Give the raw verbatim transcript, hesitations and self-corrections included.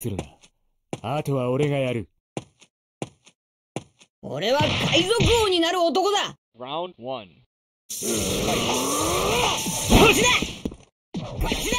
するな。あとは俺がやる。俺は海賊王になる男だ。ラウンドワン。こっちだ。こっちだ。